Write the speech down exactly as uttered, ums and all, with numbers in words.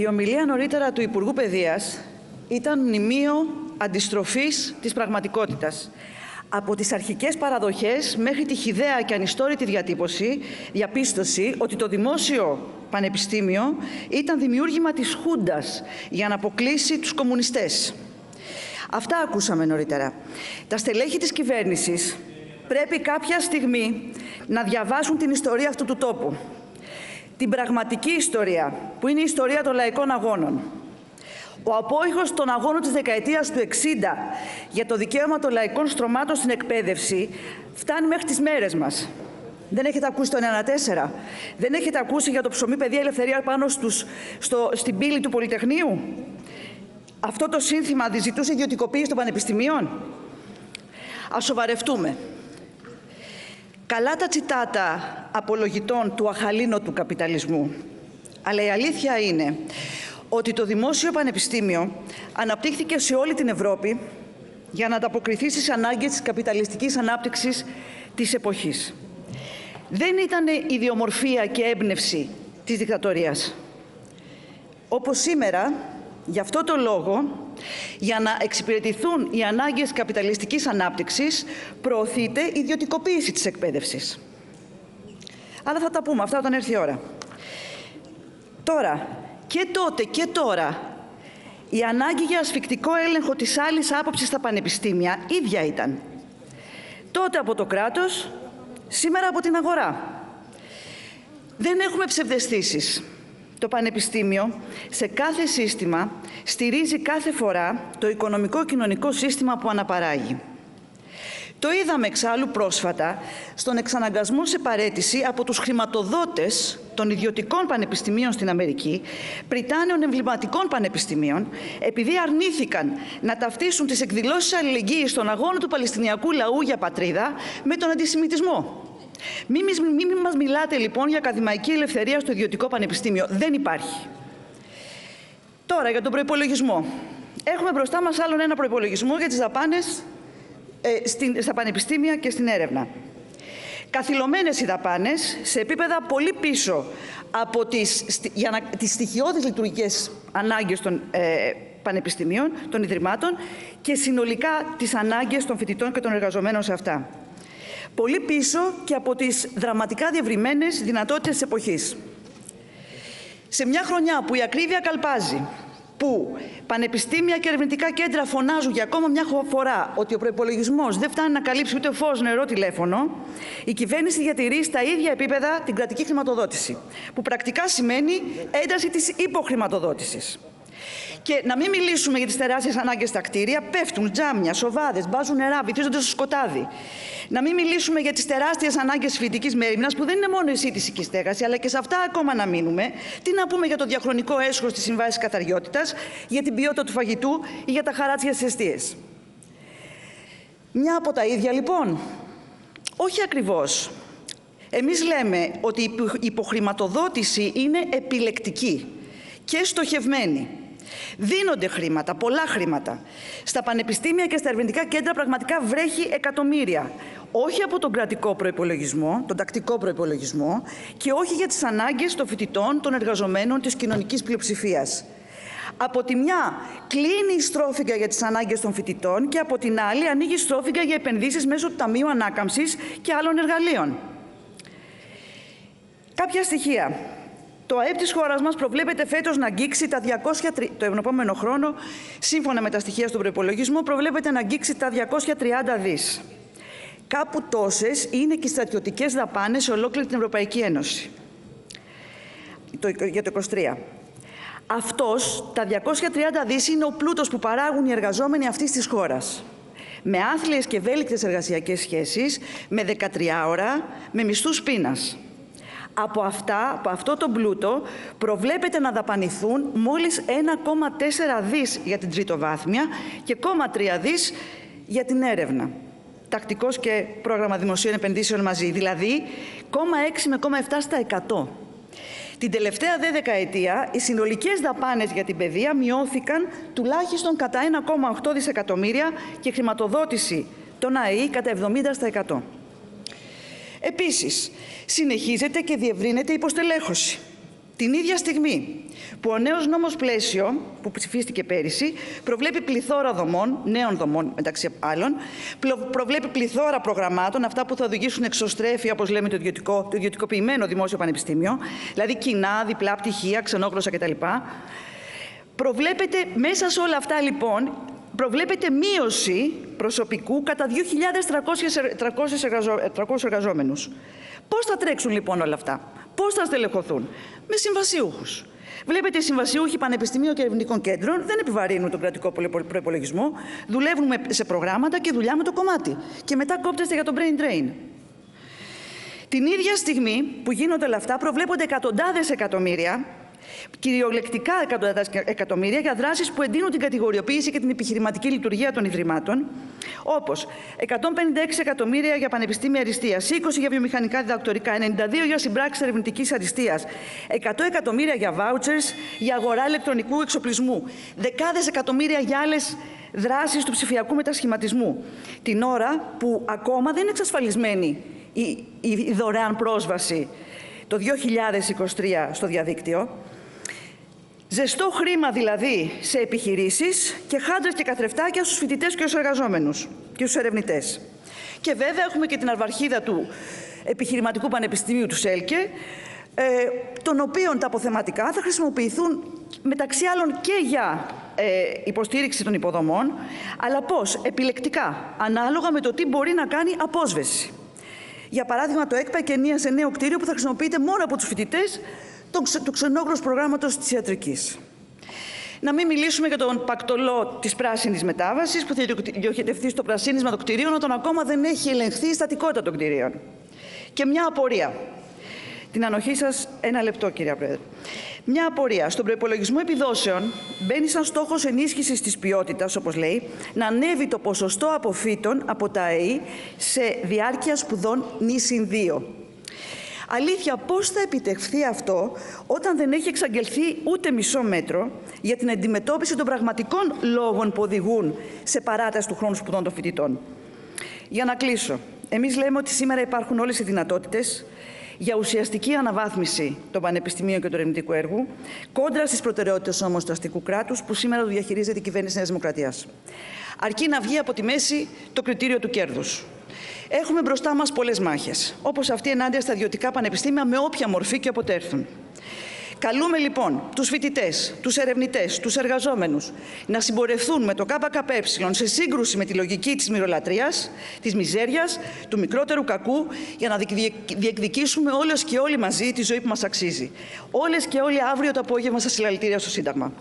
Η ομιλία νωρίτερα του Υπουργού Παιδείας ήταν μνημείο αντιστροφής της πραγματικότητας. Από τις αρχικές παραδοχές μέχρι τη χυδαία και ανιστόρητη διατύπωση, διαπίστωση ότι το δημόσιο πανεπιστήμιο ήταν δημιούργημα της Χούντας για να αποκλείσει τους κομμουνιστές. Αυτά ακούσαμε νωρίτερα. Τα στελέχη της κυβέρνησης πρέπει κάποια στιγμή να διαβάσουν την ιστορία αυτού του τόπου. Την πραγματική ιστορία, που είναι η ιστορία των λαϊκών αγώνων. Ο απόϊχος των αγώνων της δεκαετίας του εξήντα για το δικαίωμα των λαϊκών στρωμάτων στην εκπαίδευση φτάνει μέχρι τις μέρες μας. Δεν έχετε ακούσει το ενενήντα τέσσερα. Δεν έχετε ακούσει για το ψωμί παιδεία ελευθερία πάνω στους, στο, στην πύλη του Πολυτεχνείου. Αυτό το σύνθημα αντιζητούσε ιδιωτικοποίηση των πανεπιστημίων. Ας σοβαρευτούμε. Καλά τα τσιτάτα απολογητών του αχαλήνοτου καπιταλισμού. Αλλά η αλήθεια είναι ότι το δημόσιο πανεπιστήμιο αναπτύχθηκε σε όλη την Ευρώπη για να ανταποκριθεί στις ανάγκες της καπιταλιστικής ανάπτυξης της εποχής. Δεν ήταν ιδιομορφία και έμπνευση της δικτατορίας. Όπως σήμερα, γι' αυτό το λόγο, για να εξυπηρετηθούν οι ανάγκες καπιταλιστικής ανάπτυξης, προωθείται η ιδιωτικοποίηση της εκπαίδευσης. Αλλά θα τα πούμε αυτά όταν έρθει η ώρα. Τώρα, και τότε και τώρα, η ανάγκη για ασφικτικό έλεγχο της άλλης άποψης στα πανεπιστήμια ίδια ήταν. Τότε από το κράτος, σήμερα από την αγορά. Δεν έχουμε ψευδαισθήσεις. Το πανεπιστήμιο σε κάθε σύστημα στηρίζει κάθε φορά το οικονομικό-κοινωνικό σύστημα που αναπαράγει. Το είδαμε εξάλλου πρόσφατα στον εξαναγκασμό σε παραίτηση από τους χρηματοδότες των ιδιωτικών πανεπιστημίων στην Αμερική, πριτάνεων εμβληματικών πανεπιστημίων, επειδή αρνήθηκαν να ταυτίσουν τις εκδηλώσεις αλληλεγγύης στον αγώνα του Παλαιστινιακού λαού για πατρίδα με τον αντισημιτισμό. Μην μη, μη μας μιλάτε λοιπόν για ακαδημαϊκή ελευθερία στο ιδιωτικό πανεπιστήμιο. Δεν υπάρχει. Τώρα για τον προϋπολογισμό. Έχουμε μπροστά μας άλλον ένα προϋπολογισμό για τις δαπάνες ε, στην, στα πανεπιστήμια και στην έρευνα. Καθυλωμένες οι δαπάνες σε επίπεδα πολύ πίσω από τις, για να, τις στοιχειώδεις λειτουργικές ανάγκες των ε, πανεπιστημίων, των ιδρυμάτων και συνολικά τις ανάγκες των φοιτητών και των εργαζομένων σε αυτά. Πολύ πίσω και από τις δραματικά διευρυμένες δυνατότητες της εποχής. Σε μια χρονιά που η ακρίβεια καλπάζει, που πανεπιστήμια και ερευνητικά κέντρα φωνάζουν για ακόμα μια φορά ότι ο προϋπολογισμός δεν φτάνει να καλύψει ούτε φως, νερό, τηλέφωνο, η κυβέρνηση διατηρεί στα ίδια επίπεδα την κρατική χρηματοδότηση, που πρακτικά σημαίνει ένταση της υποχρηματοδότησης. Και να μην μιλήσουμε για τις τεράστιες ανάγκες στα κτίρια, πέφτουν τζάμια, σοβάδες, μπάζουν νερά, βυθίζονται στο σκοτάδι. Να μην μιλήσουμε για τις τεράστιες ανάγκες φοιτητικής μέριμνας, που δεν είναι μόνο η σύντηση και η στέγαση, αλλά και σε αυτά ακόμα να μείνουμε. Τι να πούμε για το διαχρονικό έσχος της συμβάσης καθαριότητας, για την ποιότητα του φαγητού ή για τα χαράτσια στις εστίες. Μια από τα ίδια λοιπόν. Όχι ακριβώς. Εμείς λέμε ότι η υποχρηματοδότηση είναι επιλεκτική και στοχευμένη. Δίνονται χρήματα, πολλά χρήματα. Στα πανεπιστήμια και στα ερευνητικά κέντρα πραγματικά βρέχει εκατομμύρια. Όχι από τον κρατικό προϋπολογισμό, τον τακτικό προϋπολογισμό και όχι για τις ανάγκες των φοιτητών, των εργαζομένων, της κοινωνικής πλειοψηφίας. Από τη μια κλείνει η στρόφιγγα για τις ανάγκες των φοιτητών και από την άλλη ανοίγει η στρόφιγγα για επενδύσεις μέσω του Ταμείου Ανάκαμψης και άλλων εργαλείων. Κάποια στοιχεία. Το ΑΕΠ της χώρας μας προβλέπεται φέτος να αγγίξει τα διακόσια τριάντα... Το επόμενο χρόνο, σύμφωνα με τα στοιχεία στον προϋπολογισμό, προβλέπεται να αγγίξει τα διακόσια τριάντα δις. Κάπου τόσες είναι και οι στρατιωτικές δαπάνες σε ολόκληρη την Ευρωπαϊκή Ένωση. Το, για το είκοσι τρία. Αυτός, τα διακόσια τριάντα δις, είναι ο πλούτος που παράγουν οι εργαζόμενοι αυτής της χώρας. Με άθλιες και ευέλικτες εργασιακές σχέσεις, με δεκατριάωρα, με μισθούς πείνας. Από, αυτά, από αυτό το πλούτο προβλέπεται να δαπανηθούν μόλις ένα κόμμα τέσσερα δις για την τριτοβάθμια και ένα κόμμα τρία δις για την έρευνα. Τακτικός και πρόγραμμα δημοσίων επενδύσεων μαζί, δηλαδή ένα κόμμα έξι με ένα κόμμα επτά τοις εκατό. Την τελευταία δε δεκαετία οι συνολικές δαπάνες για την παιδεία μειώθηκαν τουλάχιστον κατά ένα κόμμα οκτώ δισεκατομμύρια και χρηματοδότηση των ΑΕΗ κατά εβδομήντα τοις εκατό. Επίσης, συνεχίζεται και διευρύνεται η υποστελέχωση. Την ίδια στιγμή που ο νέος νόμος πλαίσιο, που ψηφίστηκε πέρυσι, προβλέπει πληθώρα δομών, νέων δομών μεταξύ άλλων, προβλέπει πληθώρα προγραμμάτων, αυτά που θα οδηγήσουν εξωστρέφεια, όπως λέμε, το, ιδιωτικό, το ιδιωτικοποιημένο δημόσιο πανεπιστήμιο, δηλαδή κοινά, διπλά πτυχία, ξενόγλωσσα κτλ. Προβλέπεται μέσα σε όλα αυτά, λοιπόν, προβλέπεται μείωση προσωπικού κατά δύο χιλιάδες τριακόσιους εργαζόμενους. Πώς θα τρέξουν λοιπόν όλα αυτά, πώς θα στελεχωθούν? Με συμβασιούχους. Βλέπετε, οι συμβασιούχοι πανεπιστημίων και ερευνητικών κέντρων δεν επιβαρύνουν τον κρατικό προϋπολογισμό, δουλεύουν σε προγράμματα και δουλειά με το κομμάτι. Και μετά κόπτεστε για το brain drain. Την ίδια στιγμή που γίνονται όλα αυτά, προβλέπονται εκατοντάδες εκατομμύρια. Κυριολεκτικά εκατομμύρια για δράσεις που εντείνουν την κατηγοριοποίηση και την επιχειρηματική λειτουργία των ιδρυμάτων, όπως εκατόν πενήντα έξι εκατομμύρια για πανεπιστήμια αριστείας, είκοσι για βιομηχανικά διδακτορικά, ενενήντα δύο για συμπράξεις ερευνητικής αριστείας, εκατό εκατομμύρια για vouchers για αγορά ηλεκτρονικού εξοπλισμού, δεκάδες εκατομμύρια για άλλες δράσεις του ψηφιακού μετασχηματισμού, την ώρα που ακόμα δεν είναι εξασφαλισμένη η, η, η δωρεάν πρόσβαση το δύο χιλιάδες είκοσι τρία στο διαδίκτυο. Ζεστό χρήμα δηλαδή σε επιχειρήσεις και χάντρες και καθρεφτάκια στους φοιτητές και στους εργαζόμενους και στους ερευνητές. Και βέβαια έχουμε και την αρβαρχίδα του επιχειρηματικού πανεπιστημίου του ΣΕΛΚΕ, ε, των οποίων τα αποθεματικά θα χρησιμοποιηθούν μεταξύ άλλων και για ε, υποστήριξη των υποδομών, αλλά πώς, επιλεκτικά, ανάλογα με το τι μπορεί να κάνει απόσβεση. Για παράδειγμα, το ΕΚΠΑ εκενίασε νέο κτίριο που θα χρησιμοποιείται μόνο από τους φοιτητές του ξενόγλωσσου προγράμματος της ιατρικής. Να μην μιλήσουμε για τον πακτολό της πράσινης μετάβασης που θα διοχετευτεί στο πρασίνισμα των κτηρίων, όταν ακόμα δεν έχει ελεγχθεί η στατικότητα των κτηρίων. Και μια απορία. Την ανοχή σας, ένα λεπτό, κυρία Πρόεδρε. Μια απορία. Στον προϋπολογισμό επιδόσεων μπαίνει σαν στόχος ενίσχυσης της ποιότητας, όπως λέει, να ανέβει το ποσοστό αποφύτων από τα ΑΕΗ σε διάρκεια σπουδών νη συν δύο. Αλήθεια, πώς θα επιτευχθεί αυτό όταν δεν έχει εξαγγελθεί ούτε μισό μέτρο για την αντιμετώπιση των πραγματικών λόγων που οδηγούν σε παράταση του χρόνου σπουδών των φοιτητών? Για να κλείσω, εμείς λέμε ότι σήμερα υπάρχουν όλες οι δυνατότητες για ουσιαστική αναβάθμιση των πανεπιστημίων και του ερευνητικού έργου, κόντρα στις προτεραιότητες όμως του αστικού κράτους που σήμερα το διαχειρίζεται η κυβέρνηση Νέας Δημοκρατίας. Αρκεί να βγει από τη μέση το κριτήριο του κέρδους. Έχουμε μπροστά μας πολλές μάχες, όπως αυτή ενάντια στα ιδιωτικά πανεπιστήμια με όποια μορφή και όποτε έρθουν. Καλούμε λοιπόν τους φοιτητές, τους ερευνητές, τους εργαζόμενους να συμπορευθούν με το ΚΚΕ σε σύγκρουση με τη λογική της μοιρολατρείας, της μιζέριας, του μικρότερου κακού, για να διεκδικήσουμε όλες και όλοι μαζί τη ζωή που μας αξίζει. Όλες και όλοι αύριο το απόγευμα στα συλλαλητήρια στο Σύνταγμα.